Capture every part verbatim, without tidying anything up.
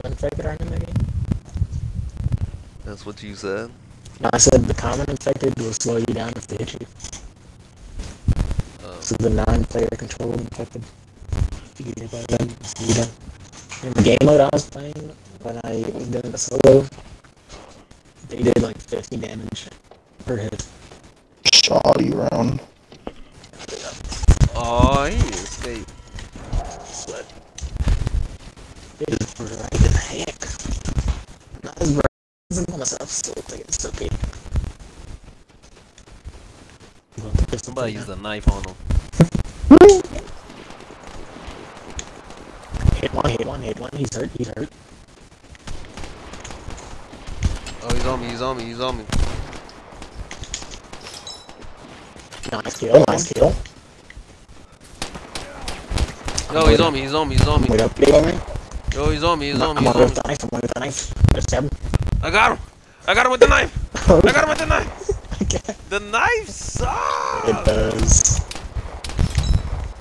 common infected on him, maybe? That's what you said? No, I said the common infected will slow you down if they hit you. Oh. So the non-player controlled infected. If you get hit by them, you're done. In the game mode I was playing, when I was doing the solo, they did like fifty damage per hit. Shoddy round. Oh, he escaped. Sweat. It is bright as heck. Not as bright as I'm on myself, so it's like it's okay. Somebody used a knife on him. Hit one, hit one, hit one. He's hurt, he's hurt. Oh, he's on me, he's on me, he's on me. Nice kill, nice kill. No, he's on me, he's on me, he's on me. Wait up, big on me? Yo, he's on me, he's on me, he's on me. I'm on the knife, I'm on the knife. Just stab him. I got him! I got him with the knife! I got him with the knife! Okay. The knife sucks! It does.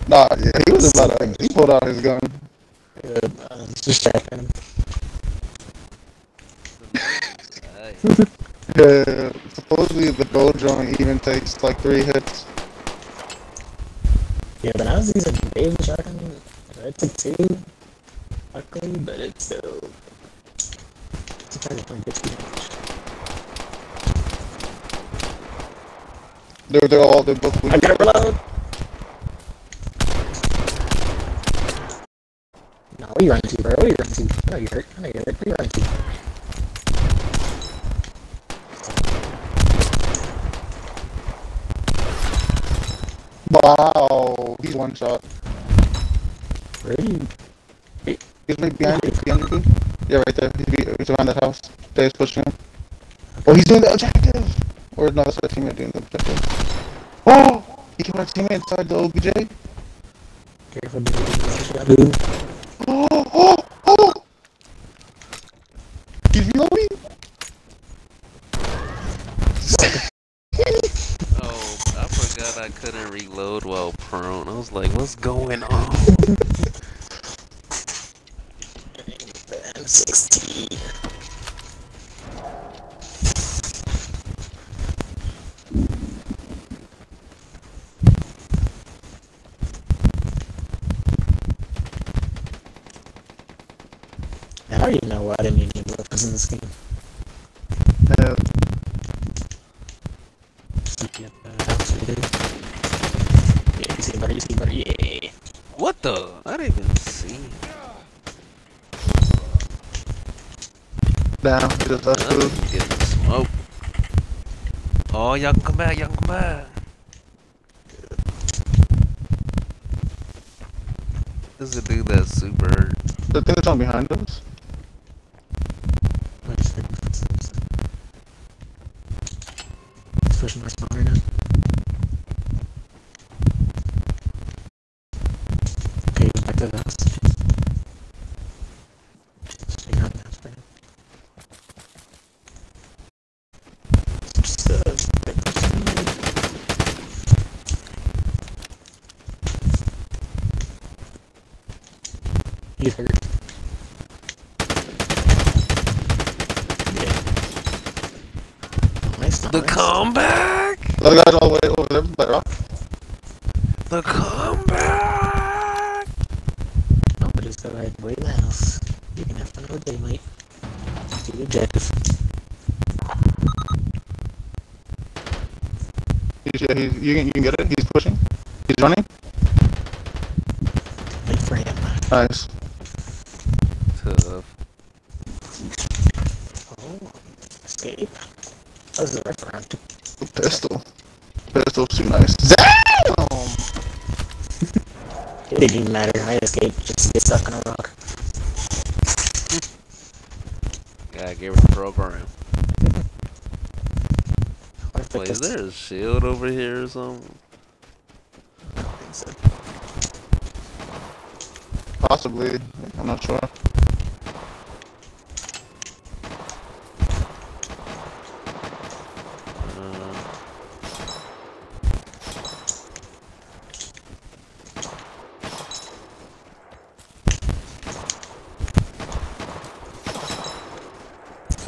Nah, yeah, he was about to, he pulled out his gun. Yeah, uh, just checking him. Yeah, supposedly the gold joint even takes like three hits. Yeah, but I was using a wave shotgun. It took two, luckily, but it's still. Sometimes it only gets too much. They're, they're all, they're both. I gotta reload! No, what are you running to, bro? What are you running to? No, you hurt. I know you hurt. What are you running to? Wow, he's one shot. Where are you? He's right behind you, behind you. Yeah, right there. He's, he's around that house. Dave's pushing him. Oh, he's doing the objective! Or no, that's our teammate doing the objective. Oh! He killed our teammate inside the O B J. Careful, dude. Oh! Oh! Oh! He's reloading! I couldn't reload while prone. I was like, what's going on? M sixteen. Now I don't even know why I didn't need any weapons in this game. No. Yeah, you see buddy, you see buddy, yeah. What the? I didn't even see. Down to the last food. Getting smoked. Oh, y'all can come back, y'all can come back. This is a dude that's super hurt. The thing that's on behind us? Pushing our spawn right now. Okay, back to the house. Just hang out in the house right now. Just, uh, he's hurt. The comeback! The guy's all the way over there, by rock. The comeback! I'm gonna just go ahead and wait in the house. You can have fun all day, mate. Do the objective. He's, yeah, he's, you, can, you can get it, he's pushing. He's running. Wait for him. Nice. Tough. Oh, escape. That was the right round. Pistol. Pistol's too nice. Damn! It didn't even matter. I escaped just to get stuck on a rock. Gotta give it a program. Wait, is there a shield over here or something? I don't think so. Possibly. I'm not sure.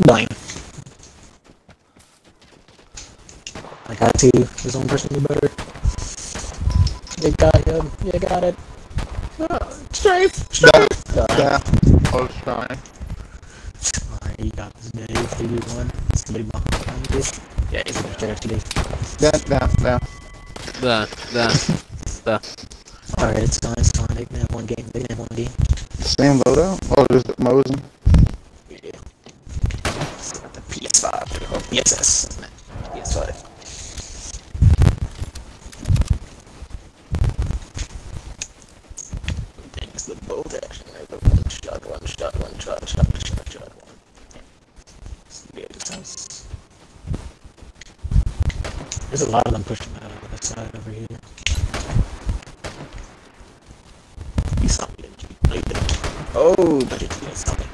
blame. Like I see his own person do better. They got him. You got it. Oh, strafe! Strafe! Yeah. Yeah. Oh, strafe. Alright, you got this, Dave. three v one. Somebody behind this. Yeah, he's gonna check today. That, that, that. That, that. That. Alright, it's gone, it's gone. They can have one game. They can have one game. Same loadout? Oh, there's the Mosin. Yeah. It's got the P S five. Oh, P S S. P S five. The bolt action, the one shot, one shot, one shot, shot, shot, shot, one. It's weird, it sounds... There's a lot of them pushing out of the side over here. You saw me, didn't you? No, you didn't. Oh, but it did something.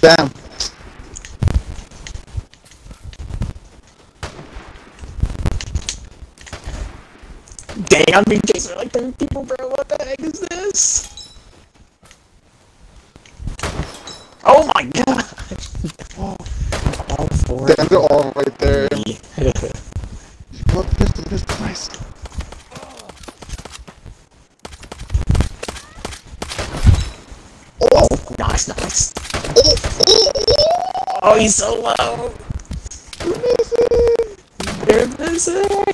Damn. Dang, I'm being chased like thirty people, bro. What the heck is this? Oh my god! Oh, all four. Damn, they're all right there. Just go up this, this place. Oh, nice, nice. Oh, he's so low! They're missing!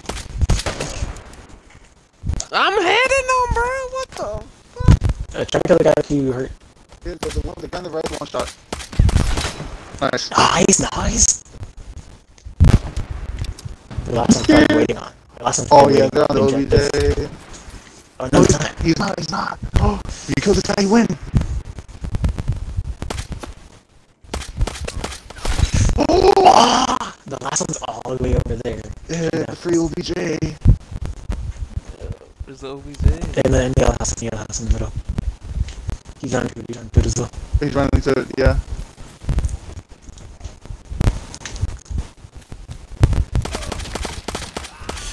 I'm hitting them, bro! What the fuck? Uh, try to kill the guy if you hurt. There's the one with the gun, the right one shot. Nice. Nice, nice! The last one's probably waiting on. The last one's oh, yeah, they're on the O B J. Oh, no, he's not. He's not, he's not. Oh, you kill this guy, you win. The last one's all the way over there. Yeah, yeah. Free O B J. Where's the O B J? And then the other house, the other house in the middle. He's running good, he's running good as well. He's running good, yeah.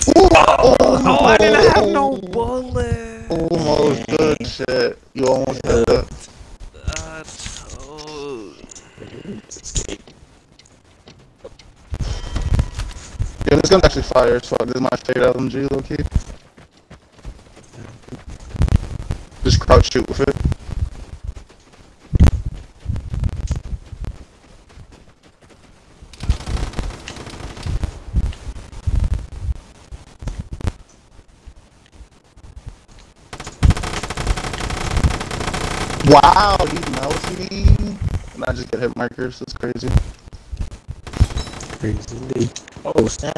Ooh, oh, oh, no, I didn't have no bullet. Almost dang. Good shit. You almost did uh, that. That's oh. Yeah, this gun's actually fire as fuck. This is my favorite L M G, low key. Just crouch shoot with it. Wow, he melts me. And I just get hit markers, that's crazy. Crazy indeed. Oh snap!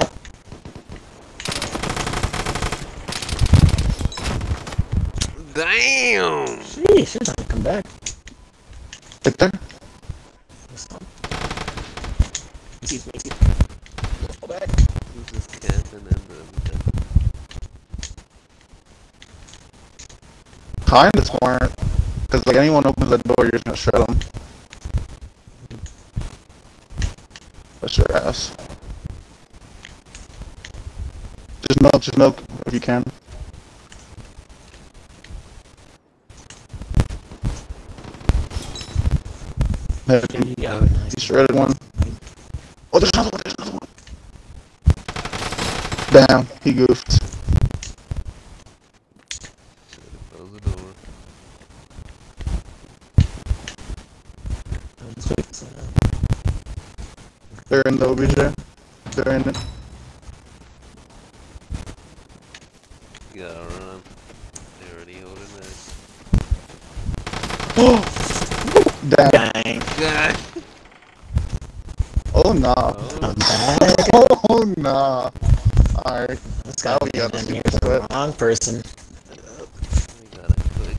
Damn! Sheesh, you're trying to come back. Right there? What's up? He's making it. Go back. Who's this captain and the... Kind of smart. Cause like anyone opens that door, you're just gonna shred them. That's your ass. Just milk, just milk if you can. There, you yeah, nice. Shredded one. Oh, there's another one, there's another one. Damn, he goofed. Close the door. They're in the O B J. They're in it. You gotta run. They're already holding this. Oh! Damn. Dang. Dang. Oh nah. Oh, oh nah. Alright. Let's go. We got this the wrong person. We got a quick.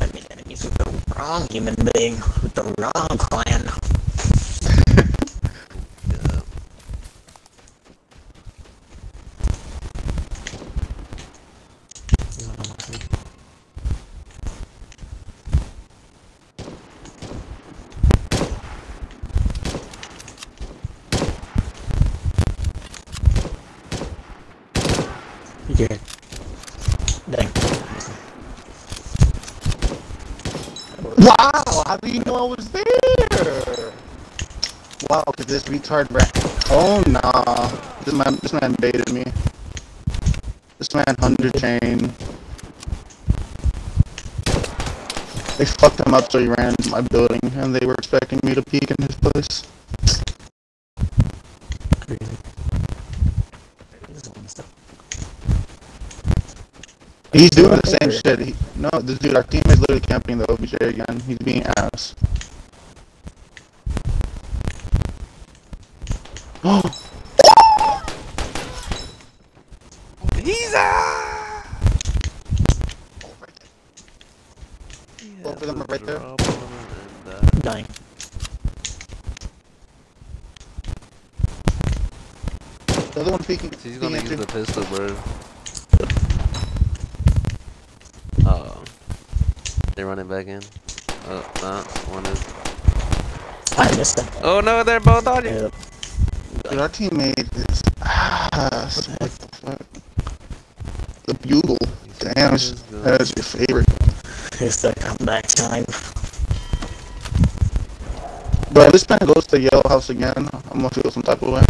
I mean, enemies with the wrong human being, with the wrong clan. Wow, how do you know I was there? Wow, cause this retard rat. Oh nah, this man, this man baited me. This man one hundred chain. They fucked him up so he ran into my building, and they were expecting me to peek in his place. Crazy. He's doing the same shit. He, no, this dude, our team is literally camping the O B J again. He's being ass. Oh! He's out! Both of them are right there. Dying. The other one peeking. He's gonna use the pistol, bro. They're running back in. Oh, nah, one is. I missed them. Oh no, they're both on you. Yep. Dude, our teammate is ass. What the fuck? The bugle. Damn, that is your favorite. It's the comeback time. Bro, this man goes to the Yellow House again. I'm gonna feel some type of way.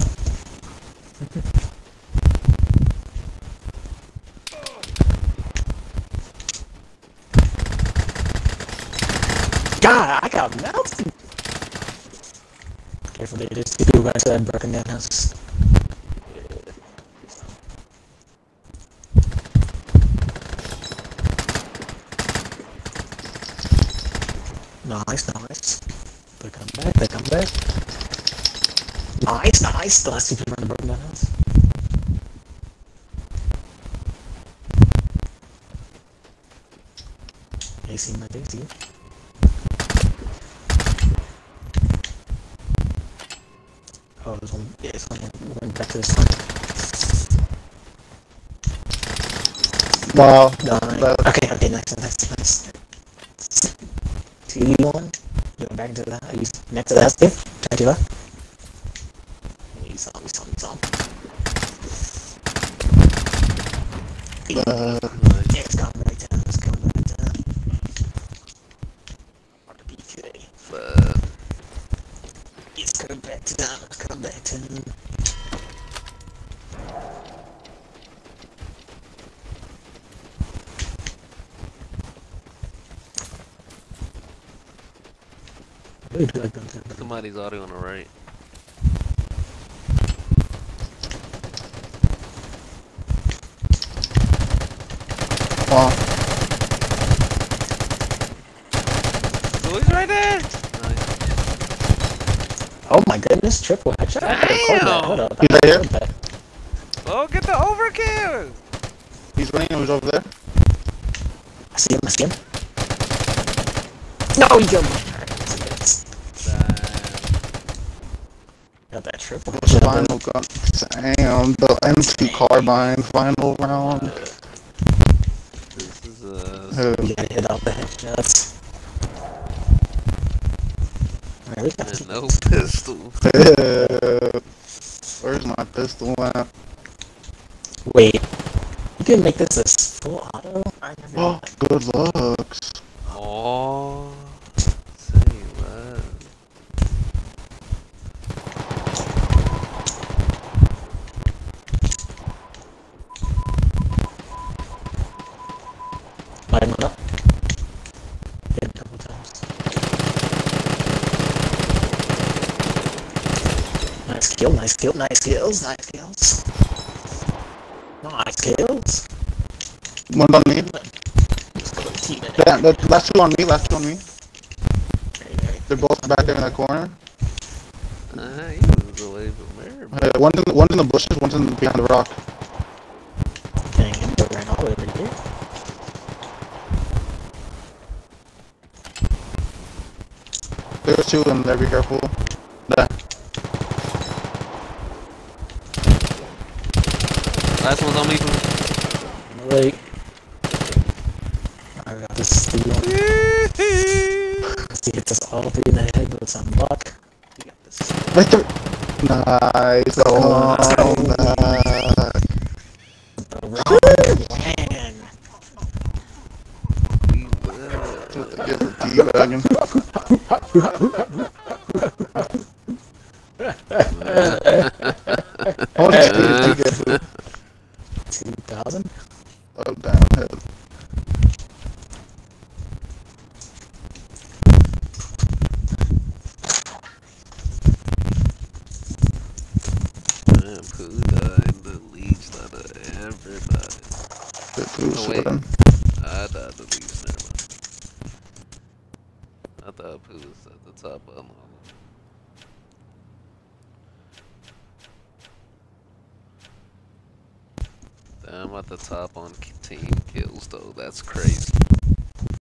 God, I got melted! Careful, there is two guys that broken that house. Nice, nice. They come back, they come back. Nice, nice. The last two people in the broken down house. Daisy, my Daisy. Oh, there's one. Yeah, it's on him. We're going back to this one. Wow. No, no. Okay, okay, nice, nice, nice. Two, one. Going back to that. He's next to the house there. Try to left. He's on, he's on, he's on. Uh, yeah, it's coming right down. It's coming right down. Hard to beat today. Fuck. It's coming back to that. Back to him. Somebody's already on the right. Wow. Oh, he's right there. Oh my goodness, triple headshot. Damn! He's right here. Oh, get the overkill! He's running, he's over there. I see him, I see him. No, he killed me. Got that triple headshot. Final gun. Damn, the empty carbine final round. This is a... You gotta hit all the headshots. There's no pistol. Where's my pistol at? Wait, you can make this a full auto? I never oh, good looks. Oh, say what? Light him up. Hit him a couple times. Nice kill, nice kill, nice kills, nice kills. Nice kills. One on me. Yeah, the last two on me, last two on me. They're both back there in that corner. Uh, he was away from there. Uh, one's, in the, one's in the bushes, one's in the, behind the rock. Dang, he ran all over here. There's two of them there, be careful. There. Last one's on me. Wait. I got this steal. He hits us all three in the head, but it's on luck. We got this. Right there. Nice. Oh, oh nice. Man. dragon. How much did you get for two thousand? Oh, damn. Oh, wait. I died to leave, never mind. I thought Pooh was at the top of them all. I'm at the top on team kills, though. That's crazy.